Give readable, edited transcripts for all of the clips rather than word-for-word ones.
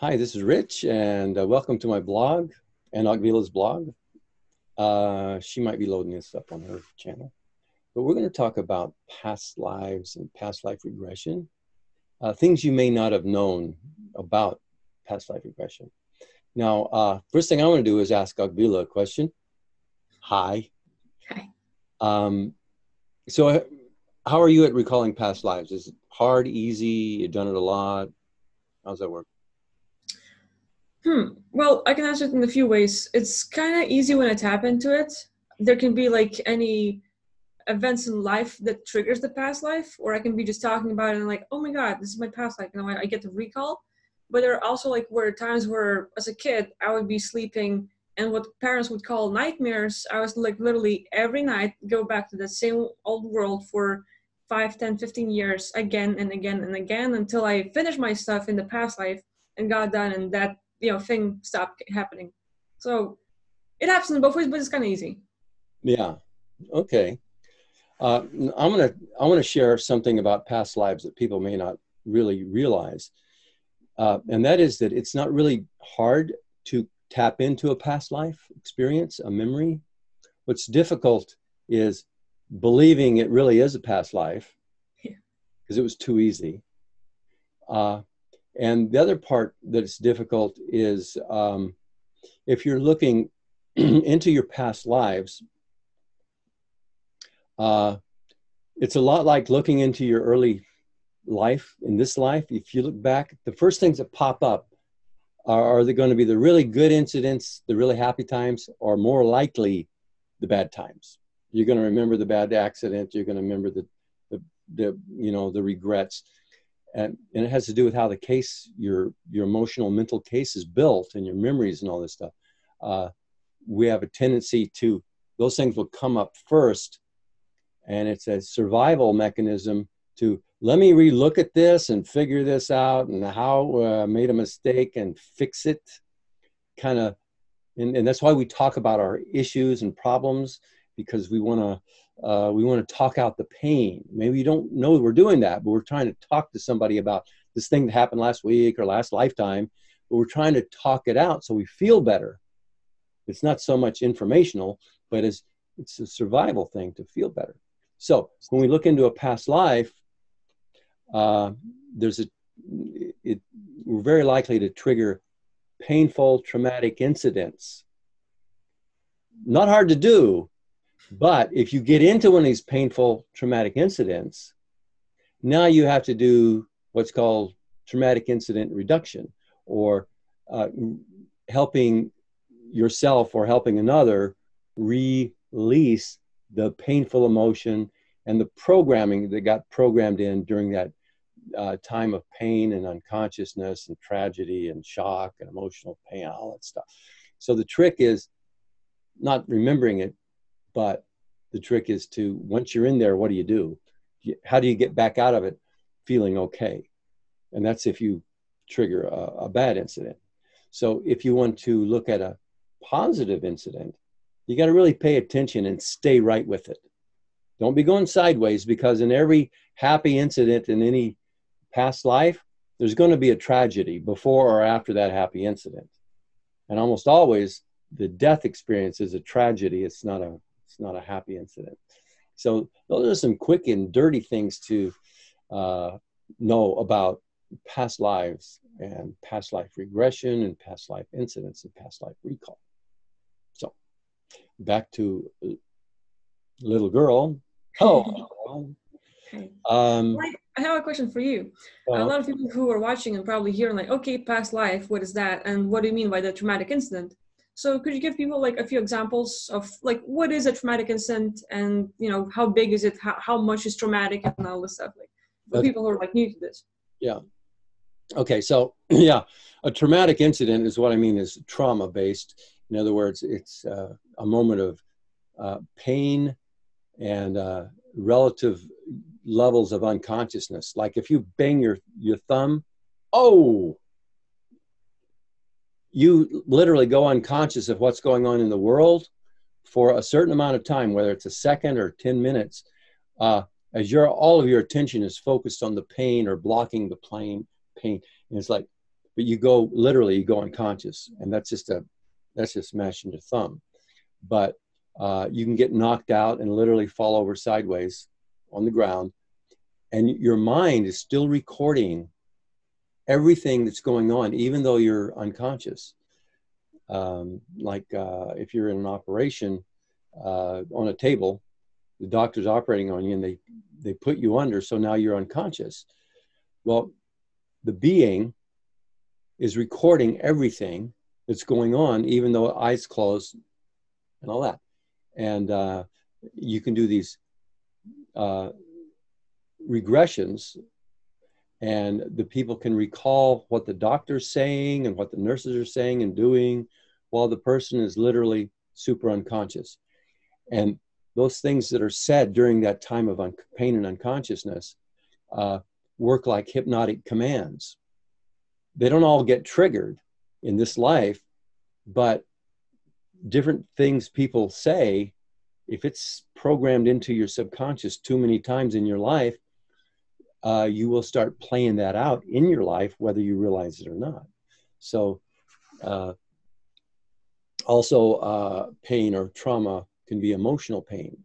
Hi, this is Rich, and welcome to my blog and Akvile's blog. She might be loading this up on her channel. But we're going to talk about past lives and past life regression, things you may not have known about past life regression. Now, first thing I want to do is ask Akvile a question. Hi. Hi. So how are you at recalling past lives? Is it hard, easy? You've done it a lot? How does that work? Well, I can answer it in a few ways. It's kind of easy when I tap into it. There can be like any events in life that triggers the past life, or I can be just talking about it and like, oh my God, this is my past life. You know, I get the recall. But there are also like where times where as a kid, I would be sleeping and what parents would call nightmares. I was like literally every night go back to that same old world for 5, 10, 15 years again and again and again until I finished my stuff in the past life and got done, and that thing stopped happening. So it happens in both ways, but it's kind of easy. Yeah. Okay. I want to share something about past lives that people may not really realize. And that is that it's not really hard to tap into a past life experience, a memory. What's difficult is believing it really is a past life, because it was too easy. And the other part that's difficult is if you're looking into your past lives, it's a lot like looking into your early life. In this life, if you look back, the first things that pop up are going to be the really good incidents, the really happy times, or more likely the bad times. You're going to remember the bad accident. You're going to remember the regrets. And it has to do with how the case, your emotional mental case is built and your memories and all this stuff. We have a tendency to, those things will come up first. And it's a survival mechanism to, let me relook at this and figure this out and how I made a mistake and fix it. Kind of, and that's why we talk about our issues and problems, because we want to talk out the pain. Maybe you don't know we're doing that, but we're trying to talk to somebody about this thing that happened last week or last lifetime, but we're trying to talk it out so we feel better. It's not so much informational, but it's a survival thing to feel better. So when we look into a past life, we're very likely to trigger painful, traumatic incidents. Not hard to do, but if you get into one of these painful traumatic incidents, now you have to do what's called traumatic incident reduction, or helping yourself or helping another release the painful emotion and the programming that got programmed in during that time of pain and unconsciousness and tragedy and shock and emotional pain, all that stuff. So the trick is not remembering it, but the trick is to, once you're in there, what do you do? How do you get back out of it feeling okay? And that's if you trigger a bad incident. So if you want to look at a positive incident, you got to really pay attention and stay right with it. Don't be going sideways, because in every happy incident in any past life, there's going to be a tragedy before or after that happy incident. And almost always, the death experience is a tragedy. It's not a happy incident. So those are some quick and dirty things to know about past lives and past life regression and past life incidents and past life recall. So back to little girl. Hello. I have a question for you. A lot of people who are watching and probably hearing like, okay, past life, what is that? And what do you mean by the traumatic incident? So could you give people like a few examples of like, what is a traumatic incident, and how big is it? How much is traumatic and all this stuff, like for people who are like new to this? Yeah. Okay. So yeah, a traumatic incident is what I mean is trauma based. In other words, it's a moment of pain and relative levels of unconsciousness. Like if you bang your thumb, oh, you literally go unconscious of what's going on in the world for a certain amount of time, whether it's a second or 10 minutes, as all of your attention is focused on the pain or blocking the pain. And it's like, but you go, literally you go unconscious, and that's just smashing your thumb. But you can get knocked out and literally fall over sideways on the ground, and your mind is still recording everything that's going on, even though you're unconscious. Like if you're in an operation on a table, the doctor's operating on you and they put you under, so now you're unconscious. Well, the being is recording everything that's going on, even though eyes closed and all that. And you can do these regressions, and the people can recall what the doctor's saying and what the nurses are saying and doing while the person is literally super unconscious. And those things that are said during that time of pain and unconsciousness work like hypnotic commands. They don't all get triggered in this life, but different things people say, if it's programmed into your subconscious too many times in your life, you will start playing that out in your life, whether you realize it or not. So also pain or trauma can be emotional pain.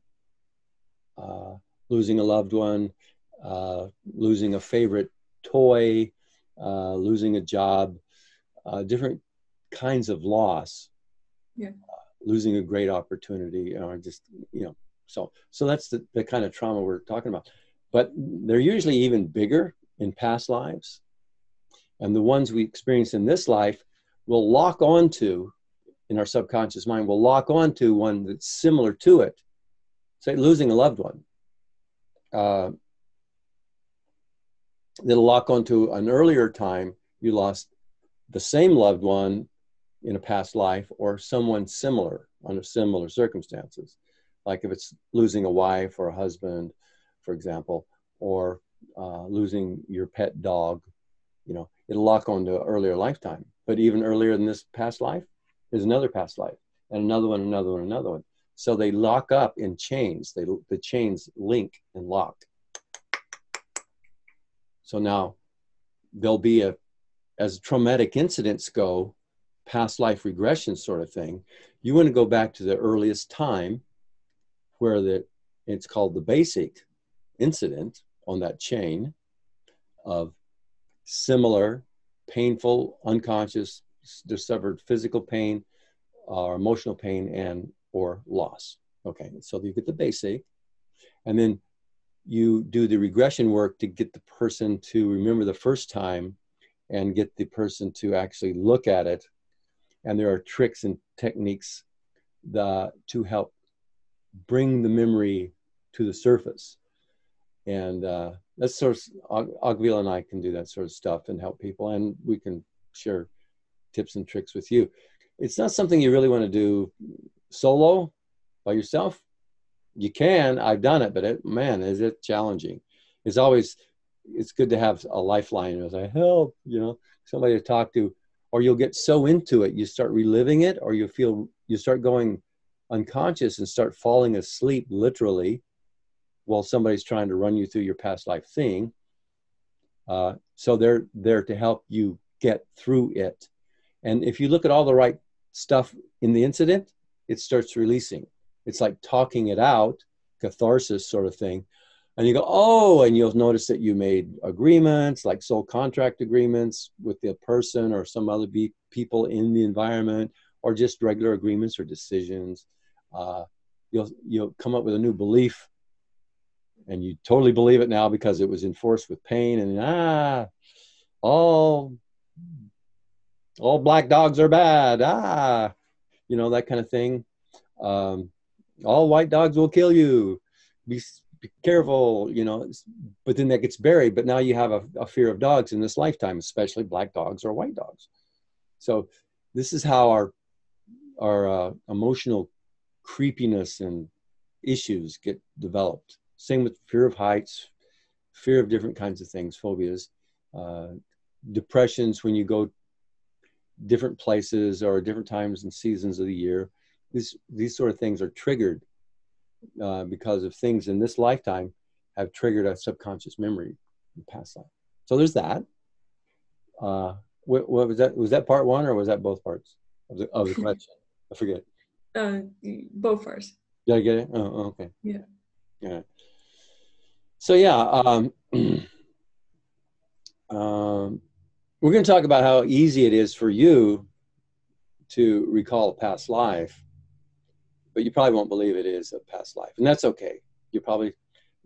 Losing a loved one, losing a favorite toy, losing a job, different kinds of loss. Yeah. Losing a great opportunity, or just, so that's the kind of trauma we're talking about. But they're usually even bigger in past lives. And the ones we experience in this life will lock onto, in our subconscious mind, will lock onto one that's similar to it. Say losing a loved one. They'll lock onto an earlier time you lost the same loved one in a past life, or someone similar under similar circumstances. Like if it's losing a wife or a husband, for example, or losing your pet dog, it'll lock onto an earlier lifetime. But even earlier than this past life is another past life, and another one, another one, another one. So they lock up in chains. The chains link and lock. So now there'll be as traumatic incidents go, past life regression sort of thing, you want to go back to the earliest time where it's called the basic incident on that chain of similar painful unconscious suffered physical pain or emotional pain and or loss. Okay, so you get the basic, and then you do the regression work to get the person to remember the first time and get the person to actually look at it. And there are tricks and techniques to help bring the memory to the surface. And that's sort of, Akvile and I can do that sort of stuff and help people, and we can share tips and tricks with you. It's not something you really want to do solo, by yourself. You can, I've done it, but man, is it challenging. It's good to have a lifeline as I help, somebody to talk to, or you'll get so into it, you start reliving it, or you start going unconscious and start falling asleep literally while somebody's trying to run you through your past life thing. So they're there to help you get through it. And if you look at all the right stuff in the incident, it starts releasing. It's like talking it out, catharsis sort of thing. And you go, oh, and you'll notice that you made agreements, like soul contract agreements with the person or some other people in the environment, or just regular agreements or decisions. You'll come up with a new belief, and you totally believe it now because it was enforced with pain, and all black dogs are bad, that kind of thing. All white dogs will kill you. Be careful, but then that gets buried. But now you have a fear of dogs in this lifetime, especially black dogs or white dogs. So this is how our emotional creepiness and issues get developed. Same with fear of heights, fear of different kinds of things, phobias, depressions when you go different places or different times and seasons of the year. These sort of things are triggered because of things in this lifetime have triggered a subconscious memory in past life. So there's that. What was that? Was that part one, or was that both parts of the collection? I forget. Both parts. Did I get it? Oh, okay. Yeah. Yeah. So yeah, we're going to talk about how easy it is for you to recall a past life, but you probably won't believe it is a past life, and that's okay. You probably, a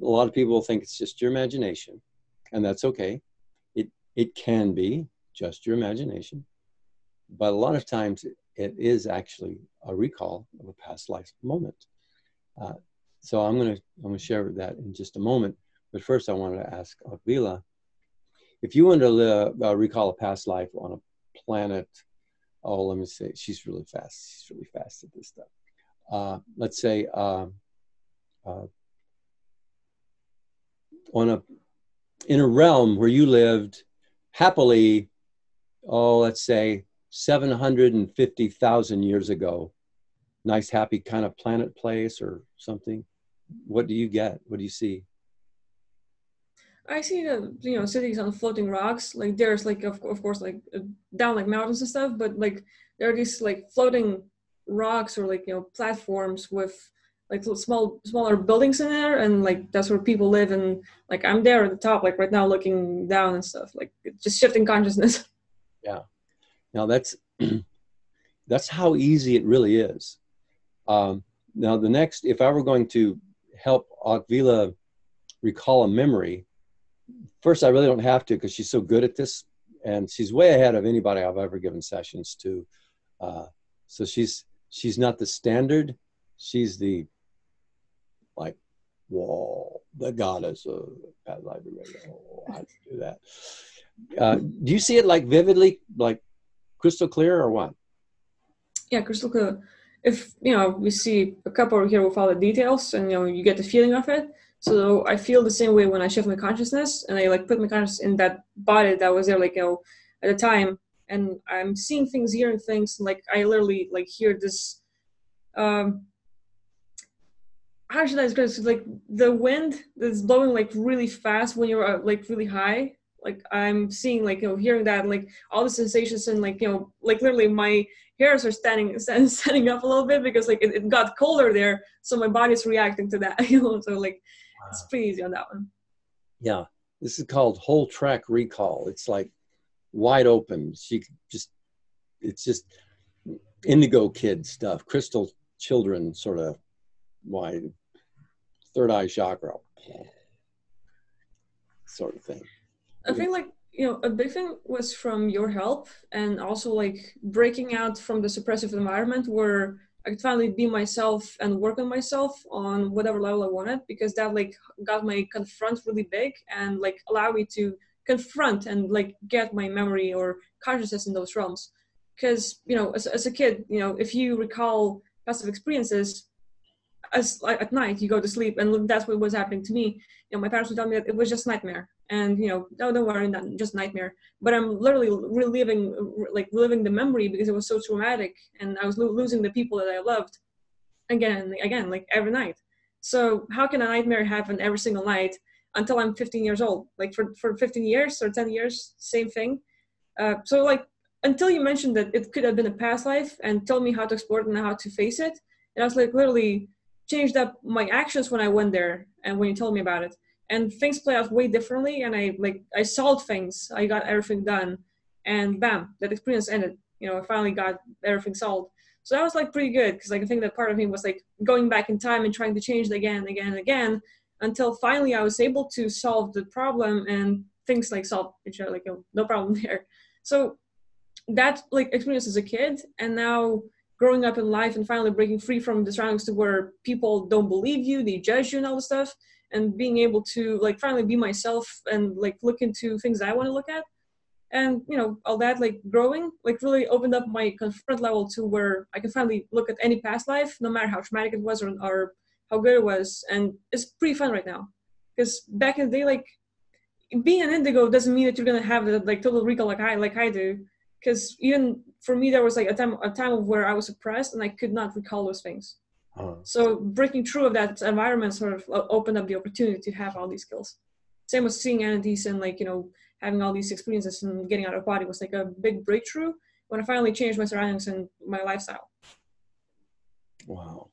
lot of people think it's just your imagination, and that's okay. It can be just your imagination, but a lot of times it is actually a recall of a past life moment. So I'm gonna share that in just a moment. But first, I wanted to ask Akvile, if you wanted to recall a past life on a planet, oh, let me say, she's really fast. She's really fast at this stuff. Let's say in a realm where you lived happily, oh, let's say 750,000 years ago. Nice, happy kind of planet place or something. What do you get? What do you see? I see the, cities on floating rocks. Like there's like, of course, like down like mountains and stuff, but like there are these like floating rocks or like, platforms with like smaller buildings in there. And like, that's where people live. And like, I'm there at the top, like right now looking down and stuff, like just shifting consciousness. Yeah. Now that's how easy it really is. Now the next, if I were going to help Akvile recall a memory, first, I really don't have to because she's so good at this, and she's way ahead of anybody I've ever given sessions to. So she's not the standard; she's the whoa, the goddess of that library. Oh, I do that. Do you see it like vividly, like crystal clear, or what? Yeah, crystal clear. If we see a cup over here with all the details, and you get the feeling of it. So I feel the same way when I shift my consciousness, and I like put my consciousness in that body that was there, like at the time. And I'm seeing things, hearing things, and like I literally like hear this. How should I describe this? Like the wind that's blowing like really fast when you're like really high. Like I'm seeing, like hearing that, and like all the sensations, and like like literally my hairs are standing up a little bit because like it got colder there, so my body's reacting to that. So like it's pretty easy on that one. Yeah, this is called whole track recall. It's like wide open. It's just indigo kid stuff, crystal children sort of wide third eye chakra sort of thing. I think like, a big thing was from your help, and also like breaking out from the suppressive environment where I could finally be myself and work on myself on whatever level I wanted, because that like got my confront really big and like allowed me to confront and like get my memory or consciousness in those realms. Because, as a kid, if you recall past experiences, at night you go to sleep, and that's what was happening to me. My parents would tell me that it was just nightmare, and oh, don't worry, not just nightmare. But I'm literally reliving the memory because it was so traumatic, and I was losing the people that I loved again and again, like every night. So how can a nightmare happen every single night until I'm 15 years old? Like for 15 years or 10 years, same thing. So like until you mentioned that it could have been a past life and tell me how to explore it and how to face it, and I was like literally changed up my actions when I went there and when you told me about it. And things play out way differently, and I solved things. I got everything done, and bam, that experience ended. I finally got everything solved. So that was like pretty good, because like I think that part of me was like going back in time and trying to change it again and again and again, until finally I was able to solve the problem, and things like solved each other, like no problem there. So that like experience as a kid, and now growing up in life and finally breaking free from the surroundings to where people don't believe you, they judge you and all this stuff, and being able to like finally be myself and like look into things I want to look at. And all that like growing, like really opened up my confront level to where I can finally look at any past life, no matter how traumatic it was or how good it was. And it's pretty fun right now. Because back in the day, like being an indigo doesn't mean that you're gonna have that like total recall like I do. Because even for me, there was like a time of where I was suppressed and I could not recall those things. So breaking through of that environment sort of opened up the opportunity to have all these skills. Same with seeing entities and like, having all these experiences and getting out of body was like a big breakthrough when I finally changed my surroundings and my lifestyle. Wow.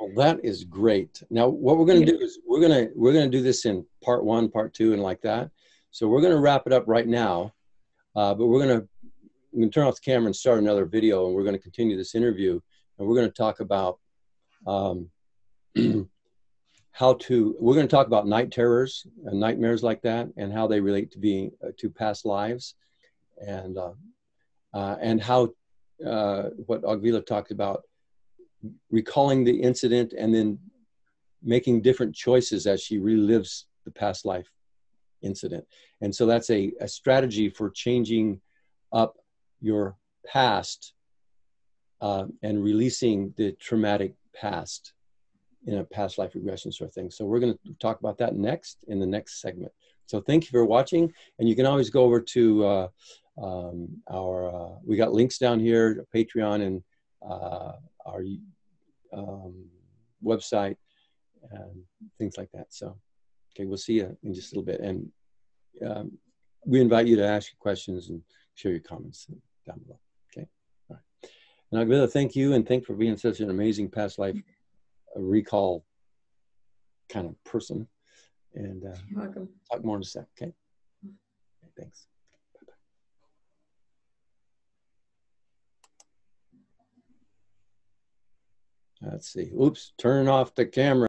Well, that is great. Now, what we're going to do is we're going to do this in part one, part two, and like that. So we're going to wrap it up right now, but we're going to turn off the camera and start another video, and we're going to continue this interview, and we're going to talk about we're going to talk about night terrors and nightmares like that, and how they relate to being to past lives, and how what Akvile talked about, recalling the incident and then making different choices as she relives the past life incident. And so that's a strategy for changing up your past and releasing the traumatic past in a past life regression sort of thing. So we're going to talk about that next in the next segment. So thank you for watching. And you can always go over to we got links down here, Patreon and our website and things like that. So, okay, we'll see you in just a little bit. And we invite you to ask your questions and share your comments down below. Okay, all right. And Akvile, thank you, and thank you for being such an amazing past life recall kind of person. And you're welcome. Talk more in a sec, okay? Okay, thanks. Let's see. Oops, turn off the camera.